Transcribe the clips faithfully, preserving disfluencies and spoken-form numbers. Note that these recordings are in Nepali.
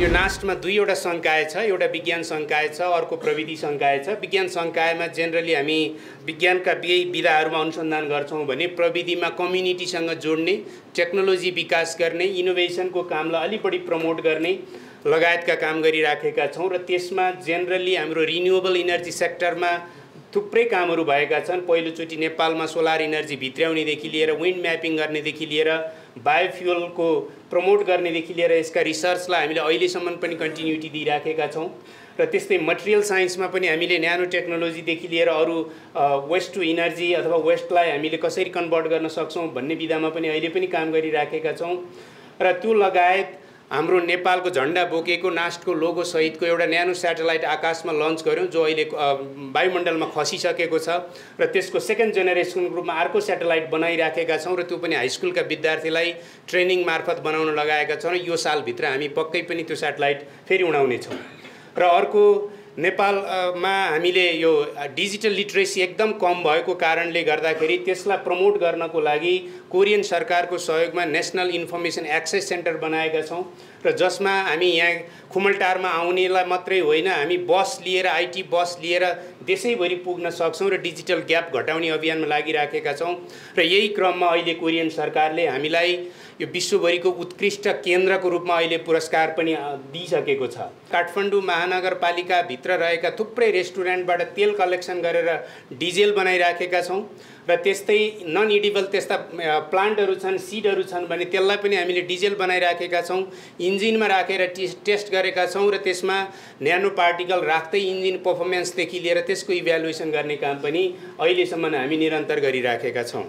यो नास्टमा दुईवटा संकाय छ, एउटा विज्ञान संकाय छ, अर्को प्रविधि संकाय छ। विज्ञान संकायमा जेनरली हामी विज्ञानका केही विधाहरूमा अनुसन्धान गर्छौं भने प्रविधिमा कम्युनिटीसँग जोड्ने, टेक्नोलोजी विकास गर्ने, इनोभेसनको कामलाई अलि बढी प्रमोट गर्ने लगायतका काम गरिराखेका छौं र त्यसमा जेनरली हाम्रो रिन्युएबल इनर्जी सेक्टरमा थुप्रै कामहरू भएका छन्। पहिलोचोटि नेपालमा सोलर इनर्जी भित्राउनेदेखि लिएर विन्ड म्यापिङ गर्नेदेखि लिएर बायोफ्युलको प्रमोट गर्नेदेखि लिएर यसका रिसर्चलाई हामीले अहिलेसम्म पनि कन्टिन्युटी दिइराखेका छौं र त्यस्तै मटेरियल साइन्समा पनि हामीले न्यानो टेक्नोलोजीदेखि लिएर अरू वेस्ट टु इनर्जी अथवा वेस्टलाई हामीले कसरी कन्भर्ट गर्न सक्छौं भन्ने विधामा पनि अहिले पनि काम गरिराखेका छौं र त्यो लगायत हाम्रो नेपालको झण्डा बोकेको नास्टको लोगो सहितको एउटा न्यानो सैटेलाइट आकाशमा लन्च गर्यौं जो अहिले वायुमण्डलमा खसिसकेको छ र त्यसको सेकेन्ड जेनेरेसनको रूपमा अर्को सैटेलाइट बनाइराखेका छौं र त्यो पनि हाई स्कुलका विद्यार्थीलाई ट्रेनिङ मार्फत बनाउन लगाएका छौं। यो सालभित्र हामी पक्कै पनि त्यो सैटेलाइट फेरि उडाउने छौं र अर्को नेपालमा हामीले यो डिजिटल लिटरेसी एकदम कम भएको कारणले गर्दाखेरि त्यसलाई प्रमोट गर्नको लागि कोरियन सरकारको सहयोगमा नेशनल इन्फर्मेसन एक्सेस सेन्टर बनाएका छौं र जसमा हामी यहाँ खुमलटारमा आउनेलाई मात्रै होइन, हामी बस लिएर आइटी बस लिएर देशैभरि पुग्न सक्छौं र डिजिटल ग्याप घटाउने अभियानमा लागिराखेका छौं र यही क्रममा अहिले कोरियन सरकारले हामीलाई यो विश्वभरिको उत्कृष्ट केन्द्रको रूपमा अहिले पुरस्कार पनि दिइसकेको छ। काठमाडौँ महानगरपालिकाभित्र रहेका थुप्रै रेस्टुरेन्टबाट तेल कलेक्सन गरेर डिजेल बनाइराखेका छौं र त्यस्तै नन इडिबल त्यस्ता प्लान्टहरू छन्, सिडहरू छन् भने त्यसलाई पनि हामीले डिजेल बनाइराखेका छौं। इन्जिनमा राखेर टेस्ट गरेका छौं र त्यसमा न्यानो पार्टिकल राख्दै इन्जिन पर्फर्मेन्सदेखि लिएर त्यसको इभ्यालुएसन गर्ने काम पनि अहिलेसम्म हामी निरन्तर गरिराखेका छौं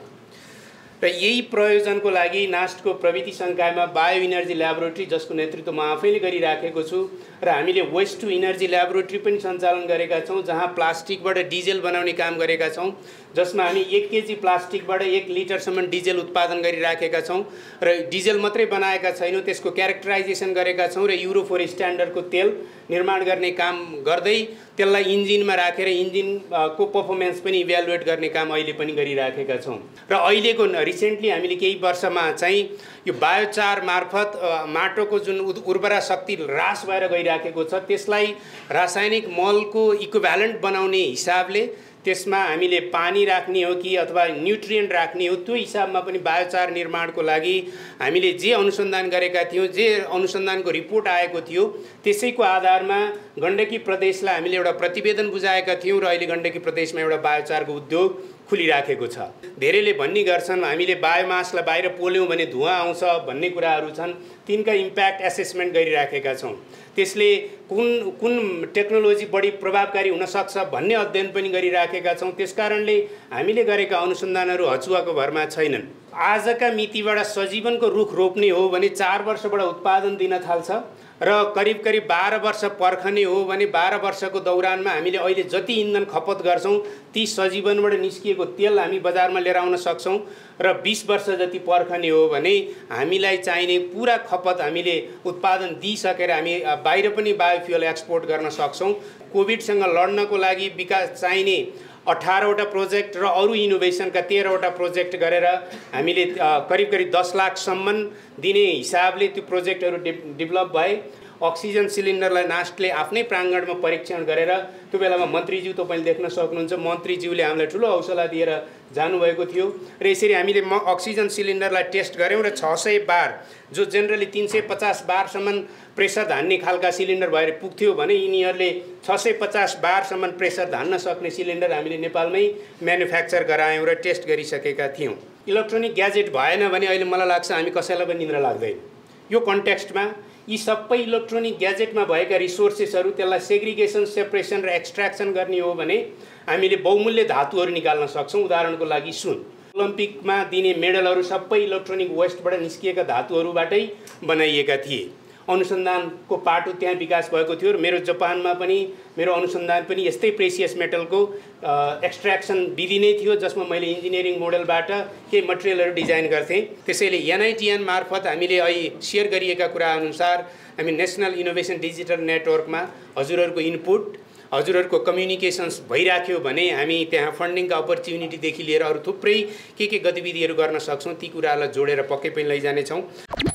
र यही प्रयोजनको लागि नास्टको प्रविधि संकायमा बायो इनर्जी ल्याबोरेटरी, जसको नेतृत्व म आफैले गरिराखेको छु, र हामीले वेस्ट टु इनर्जी ल्याबोरेटरी पनि सञ्चालन गरेका छौं जहाँ प्लास्टिकबाट डिजेल बनाउने काम गरेका छौं, जसमा हामी एक केजी प्लास्टिकबाट एक लिटरसम्म डिजेल उत्पादन गरिराखेका छौं र डिजेल मात्रै बनाएका छैनौँ, त्यसको क्यारेक्टराइजेसन गरेका छौं र युरो फोर स्ट्यान्डर्डको तेल निर्माण गर्ने काम गर्दै त्यसलाई इन्जिनमा राखेर इन्जिनको पर्फर्मेन्स पनि इभ्यालुएट गर्ने काम अहिले पनि गरिराखेका छौं र अहिलेको रिसेन्टली हामीले केही वर्षमा चाहिँ यो बायोचार मार्फत माटोको जुन उर्वरा शक्ति ह्रास भएर गइराखेको छ त्यसलाई रासायनिक मलको इक्विभ्यालेन्ट बनाउने हिसाबले त्यसमा हामीले पानी राख्ने हो कि अथवा न्युट्रिएन्ट राख्ने हो, त्यो हिसाबमा पनि बायोचार निर्माणको लागि हामीले जे अनुसन्धान गरेका थियौँ, जे अनुसन्धानको रिपोर्ट आएको थियो त्यसैको आधारमा गण्डकी प्रदेशलाई हामीले एउटा प्रतिवेदन बुझाएका थियौँ र अहिले गण्डकी प्रदेशमा एउटा बायोचारको उद्योग खुलिराखेको छ। धेरैले भन्ने गर्छन् हामीले बायोमासलाई बाहिर पोल्यौँ भने धुवाँ आउँछ भन्ने कुराहरू छन्, तिनका इम्प्याक्ट एसेसमेन्ट गरिराखेका छौँ। त्यसले कुन कुन टेक्नोलोजी बढी प्रभावकारी हुनसक्छ भन्ने अध्ययन पनि गरिराखेका छौँ। त्यसकारणले हामीले गरेका अनुसन्धानहरू हचुवाको भरमा छैनन्। आजका मितिबाट सजीवनको रुख रोप्ने हो भने चार वर्षबाट उत्पादन दिन थाल्छ र करिब करिब बाह्र वर्ष पर्खने हो भने बाह्र वर्षको दौरानमा हामीले अहिले जति इन्धन खपत गर्छौँ ती सजीवनबाट निस्किएको तेल हामी बजारमा लिएर आउन सक्छौँ र बीस वर्ष जति पर्खने हो भने हामीलाई चाहिने पुरा खपत हामीले उत्पादन दिइसकेर हामी बाहिर पनि बायोफ्युल एक्सपोर्ट गर्न सक्छौँ। कोभिडसँग लड्नको लागि विकास चाहिने अठारवटा प्रोजेक्ट र अरू इनोभेसनका तेह्रवटा प्रोजेक्ट गरेर हामीले करिब करिब दस लाखसम्म दिने हिसाबले त्यो प्रोजेक्टहरू डि डेभलप भए। अक्सिजन सिलिन्डरलाई नास्टले आफ्नै प्राङ्गणमा परीक्षण गरेर त्यो बेलामा मन्त्रीज्यू तपाईँले देख्न सक्नुहुन्छ, मन्त्रीज्यूले हामीलाई ठुलो हौसला दिएर जानुभएको थियो र यसरी हामीले म अक्सिजन सिलिन्डरलाई टेस्ट गऱ्यौँ र छ सय बार जो जेनरली तीन सय पचास बारसम्म प्रेसर धान्ने खालका सिलिन्डर भएर पुग्थ्यो भने यिनीहरूले छ सय पचास बारसम्म प्रेसर धान्न सक्ने सिलिन्डर हामीले नेपालमै म्यानुफ्याक्चर गरायौँ र टेस्ट गरिसकेका थियौँ। इलेक्ट्रोनिक ग्याजेट भएन भने अहिले मलाई लाग्छ हामी कसैलाई पनि निद्रा लाग्दैन। यो कन्टेक्स्टमा यी सबै इलेक्ट्रोनिक ग्याजेटमा भएका रिसोर्सेसहरू त्यसलाई सेग्रिगेसन, सेपरेसन र एक्सट्र्याक्सन गर्ने हो भने हामीले बहुमूल्य धातुहरू निकाल्न सक्छौँ। उदाहरणको लागि सुन, ओलम्पिकमा दिने मेडलहरू सबै इलेक्ट्रोनिक वेस्टबाट निस्किएका धातुहरूबाटै बनाइएका थिए। अनुसन्धानको पाटो त्यहाँ विकास भएको थियो र मेरो जापानमा पनि मेरो अनुसन्धान पनि यस्तै प्रेसियस मेटलको एक्सट्र्याक्सन विधि नै थियो जसमा मैले इन्जिनियरिङ मोडलबाट केही मटेरियलहरू डिजाइन गर्थेँ। त्यसैले एनआइटिएन मार्फत हामीले अहिले सेयर गरिएका कुराअनुसार हामी नेसनल इनोभेसन डिजिटल नेटवर्कमा हजुरहरूको इनपुट, हजुरहरूको कम्युनिकेसन्स भइराख्यो भने हामी त्यहाँ फन्डिङका अपर्च्युनिटीदेखि लिएर अरू थुप्रै के के गतिविधिहरू गर्न सक्छौँ, ती कुराहरूलाई जोडेर पक्कै पनि लैजानेछौँ।